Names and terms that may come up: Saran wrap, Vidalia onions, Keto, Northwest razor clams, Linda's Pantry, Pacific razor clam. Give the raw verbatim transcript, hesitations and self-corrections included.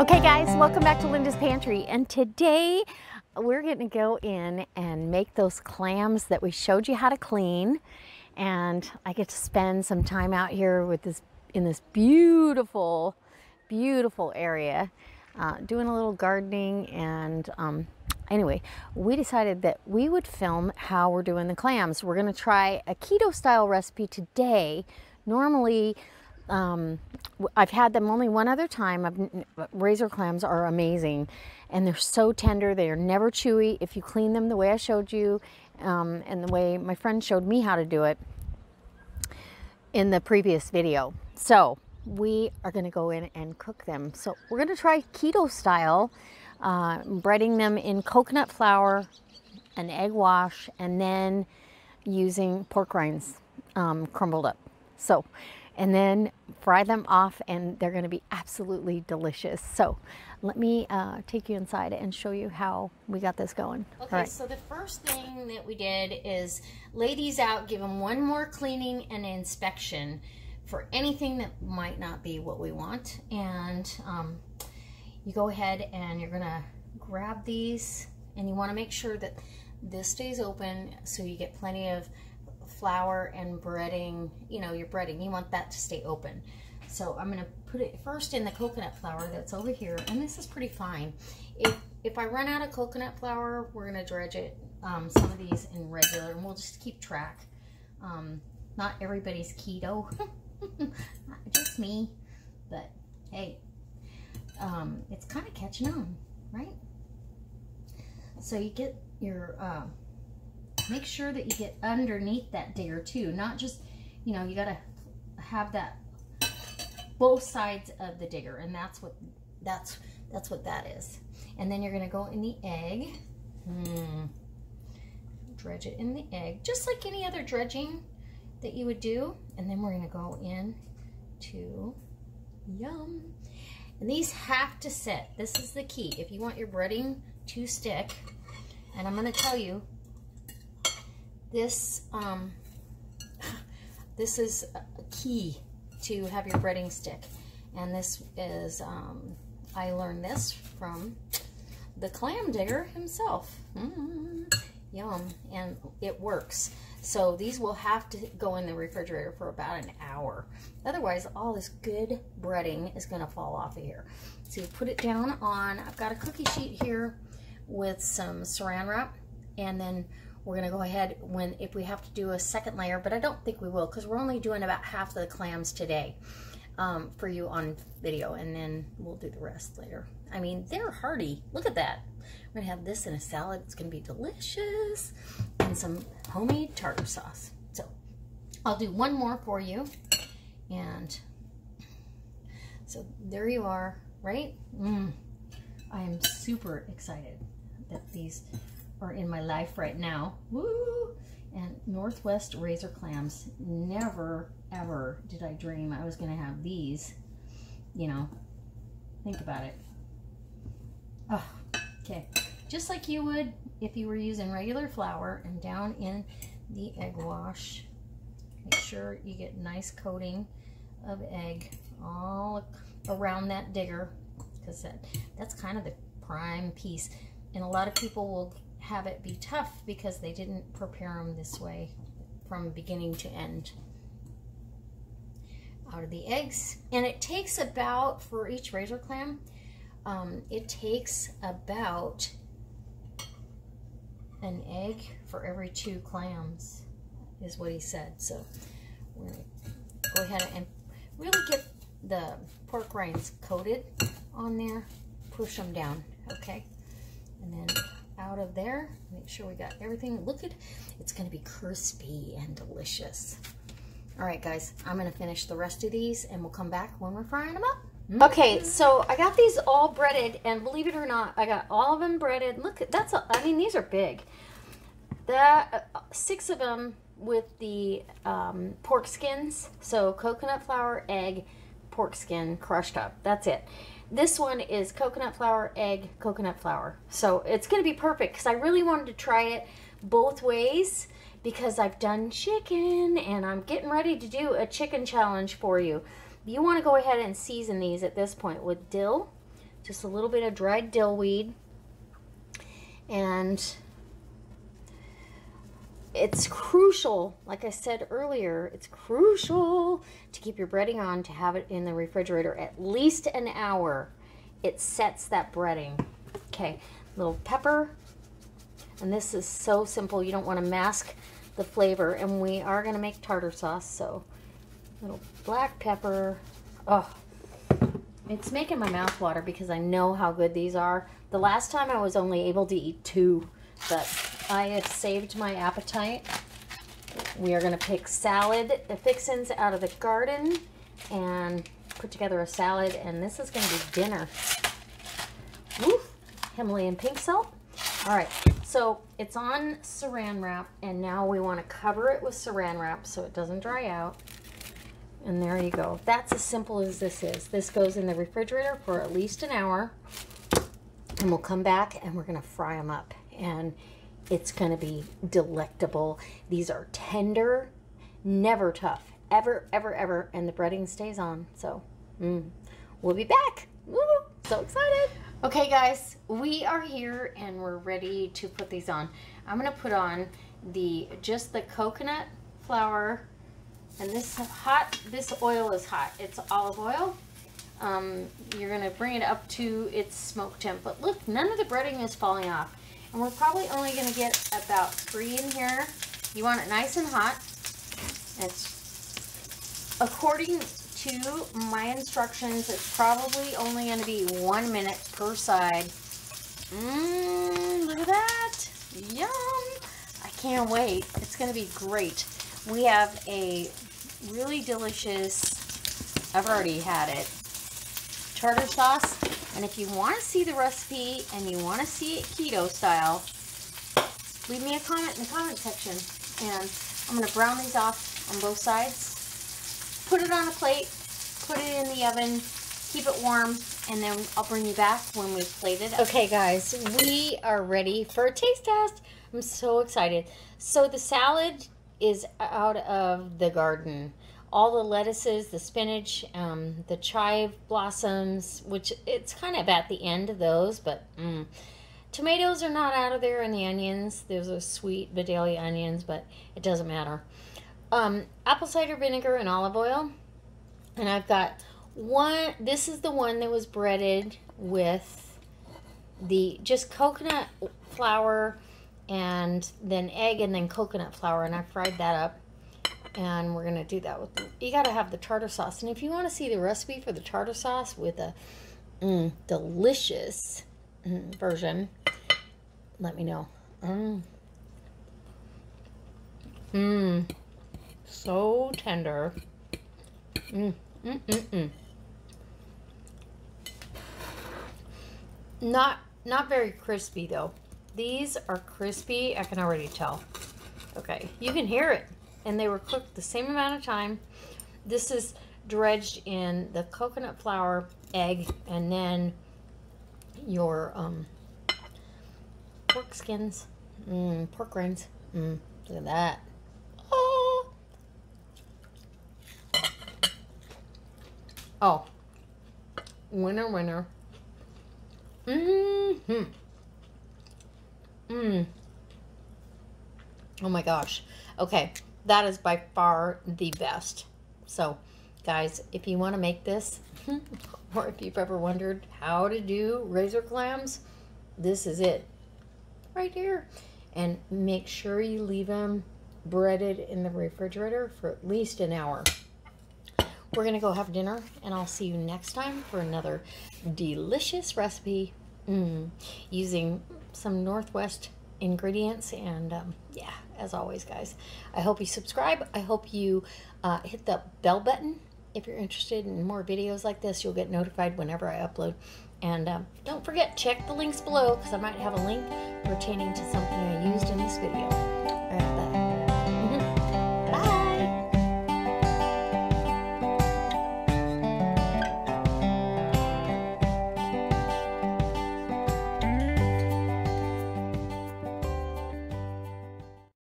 Okay guys, welcome back to Linda's Pantry, and today we're going to go in and make those clams that we showed you how to clean, and I get to spend some time out here with this in this beautiful beautiful area uh, doing a little gardening. And um, anyway, we decided that we would film how we're doing the clams. We're going to try a keto style recipe today. Normally Um, I've had them only one other time. I've, razor clams are amazing, and they're so tender. They are never chewy if you clean them the way I showed you, um, and the way my friend showed me how to do it in the previous video. So we are going to go in and cook them. So we're going to try keto style, uh, breading them in coconut flour, an egg wash, and then using pork rinds um, crumbled up. So. And then fry them off, and they're gonna be absolutely delicious. So let me uh, take you inside and show you how we got this going. Okay, right. So the first thing that we did is lay these out, give them one more cleaning and inspection for anything that might not be what we want. And um, you go ahead and you're gonna grab these, and you wanna make sure that this stays open so you get plenty of flour and breading, you know, your breading, you want that to stay open. So I'm going to put it first in the coconut flour that's over here, and this is pretty fine. If, if I run out of coconut flour, we're going to dredge it, um, some of these in regular, and we'll just keep track. Um, not everybody's keto, not just me, but hey, um, it's kind of catching on, right? So you get your, uh, make sure that you get underneath that digger too, not just, you know, you got to have that both sides of the digger, and that's what that's that's what that is. And then you're going to go in the egg, mm. dredge it in the egg just like any other dredging that you would do. And then we're going to go in to yum, and these have to sit. This is the key if you want your breading to stick. And I'm going to tell you, This um, this is key to have your breading stick, and this is um, I learned this from the clam digger himself. Mm, yum, and it works. So these will have to go in the refrigerator for about an hour. Otherwise, all this good breading is going to fall off of here. So you put it down on. I've got a cookie sheet here with some Saran wrap, and then. We're gonna go ahead when if we have to do a second layer, but I don't think we will because we're only doing about half of the clams today um, for you on video, and then we'll do the rest later. I mean, they're hearty. Look at that. We're gonna have this in a salad. It's gonna be delicious, and some homemade tartar sauce. So I'll do one more for you, and so there you are, right? Mm. I am super excited that these are in my life right now. Woo! And Northwest razor clams. Never, ever did I dream I was gonna have these. You know, think about it. Oh, okay. Just like you would if you were using regular flour, and down in the egg wash. Make sure you get nice coating of egg all around that digger, because that, that's kind of the prime piece. And a lot of people will have it be tough because they didn't prepare them this way from beginning to end. Out of the eggs, and it takes about, for each razor clam, um, it takes about an egg for every two clams is what he said. So we're gonna go ahead and really get the pork rinds coated on there, push them down, okay? And then out of there, make sure we got everything. Look at, it's gonna be crispy and delicious. All right guys, I'm gonna finish the rest of these, and we'll come back when we're frying them up. Mm-hmm. Okay, so I got these all breaded, and believe it or not, I got all of them breaded. Look, that's, a, I mean, these are big. That, uh, six of them with the um, pork skins. So coconut flour, egg, pork skin, crushed up, that's it. This one is coconut flour, egg, coconut flour. So it's gonna be perfect because I really wanted to try it both ways because I've done chicken, and I'm getting ready to do a chicken challenge for you. You wanna go ahead and season these at this point with dill, just a little bit of dried dill weed, and it's crucial, like I said earlier, it's crucial to keep your breading on, to have it in the refrigerator at least an hour. It sets that breading. Okay, little pepper, and this is so simple, you don't want to mask the flavor, and we are going to make tartar sauce, so little black pepper. Oh, it's making my mouth water because I know how good these are. The last time I was only able to eat two, but I have saved my appetite. We are going to pick salad fixins out of the garden and put together a salad, and this is going to be dinner. Woof, Himalayan pink salt. All right, so it's on saran wrap, and now we want to cover it with saran wrap so it doesn't dry out. And there you go. That's as simple as this is. This goes in the refrigerator for at least an hour, and we'll come back and we're going to fry them up, and it's going to be delectable. These are tender, never tough, ever, ever, ever, and the breading stays on. So mm, we'll be back. Woo, so excited. Okay guys, we are here and we're ready to put these on. I'm going to put on the just the coconut flour, and this hot, this oil is hot. It's olive oil. Um, you're going to bring it up to its smoke temp, but look, none of the breading is falling off. And we're probably only going to get about three in here. You want it nice and hot. It's, according to my instructions, it's probably only going to be one minute per side. Mmm, look at that. Yum. I can't wait. It's going to be great. We have a really delicious, I've already had it, tartar sauce. And if you want to see the recipe and you want to see it keto style, leave me a comment in the comment section. And I'm going to brown these off on both sides, put it on a plate, put it in the oven, keep it warm, and then I'll bring you back when we plate it up. Okay guys, we are ready for a taste test. I'm so excited. So the salad is out of the garden. All the lettuces, the spinach, um, the chive blossoms, which it's kind of at the end of those, but mm. Tomatoes are not out of there, and the onions. Those are sweet Vidalia onions, but it doesn't matter. Um, apple cider vinegar and olive oil. And I've got one, this is the one that was breaded with the just coconut flour and then egg and then coconut flour, and I fried that up. And we're going to do that with, the, you got to have the tartar sauce. And if you want to see the recipe for the tartar sauce with a mm, delicious mm, version, let me know. Mmm. Mmm. So tender. Mmm. Mmm. Mmm. Mm. Not, not very crispy though. These are crispy. I can already tell. Okay. You can hear it. And they were cooked the same amount of time. This is dredged in the coconut flour, egg, and then your um, pork skins, mm, pork rinds. Mm, look at that. Oh. Oh. Winner, winner. Mm-hmm. Mm. Oh my gosh. Okay. That is by far the best. So guys, if you want to make this, or if you've ever wondered how to do razor clams, this is it right here. And make sure you leave them breaded in the refrigerator for at least an hour. We're gonna go have dinner, and I'll see you next time for another delicious recipe mm, using some Northwest ingredients. And um, yeah, as always guys, I hope you subscribe. I hope you uh, hit the bell button. If you're interested in more videos like this, you'll get notified whenever I upload. And um, don't forget, check the links below, because I might have a link pertaining to something I used in this video. All right, bye.